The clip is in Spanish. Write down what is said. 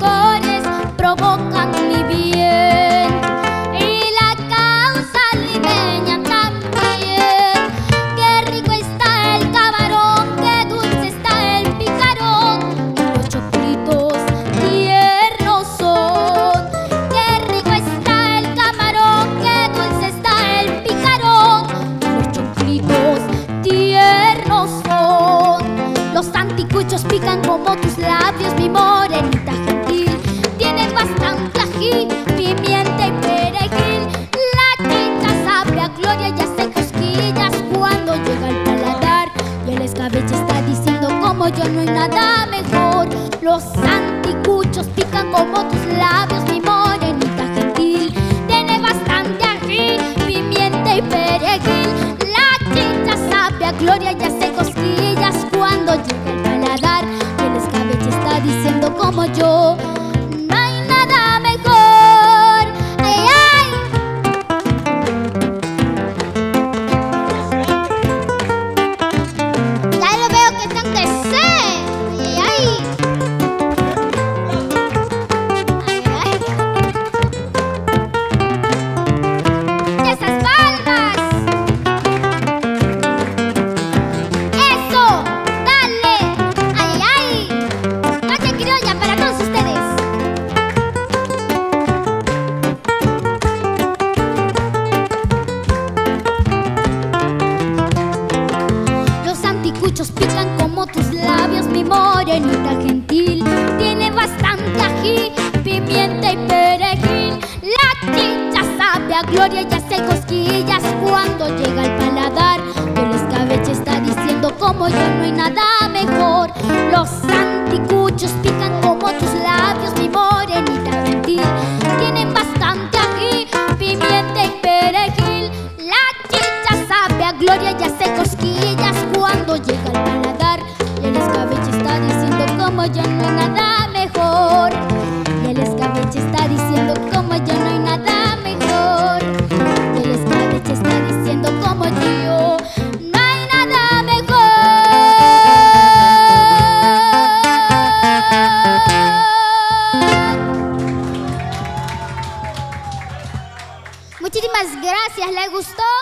rencores provocan mi bien y la causa limeña también. Qué rico está el camarón, qué dulce está el picarón, y los choclitos tiernos son. Qué rico está el camarón, qué dulce está el picarón, y los choclitos tiernos son. Los anticuchos pican como tus labios, mi morenita gentil. Tienes bastante ají, pimienta y perejil. La chicha sabe a gloria y hace cosquillas cuando llega al paladar. Y el escabeche está diciendo como yo no hay nada mejor. Los anticuchos pican como tus labios, mi morenita gentil. Tienes bastante ají, pimienta y perejil. La chicha sabe a gloria y hace cosquillas cuando llega al paladar. Diciendo como yo, no hay nada mejor. ¡Ay, ay! Ya lo veo que tengo que ser. ¡Ay, ay! ¡Ay, ay! ¡Esas palmas! ¡Eso! ¡Dale! ¡Ay, ay! Noche criolla para todos ustedes. Los anticuchos pican como tus labios, mi morenita gentil. Tiene bastante ají, pimienta y perejil. La chicha sabe a gloria y hace cosquillas cuando llega al paladar. El escabeche está diciendo como yo no hay nada mejor. Los anticuchos pican como tus labios, mi morenita gentil. Tienen bastante ají, pimienta y perejil. La chicha sabe a gloria y hace cosquillas cuando llega al paladar. Y el escabeche está diciendo como yo no hay nada mejor. Y el escabeche está diciendo como yo no hay nada mejor. Y el escabeche está diciendo como yo no hay nada mejor. Muchísimas gracias, ¿le gustó?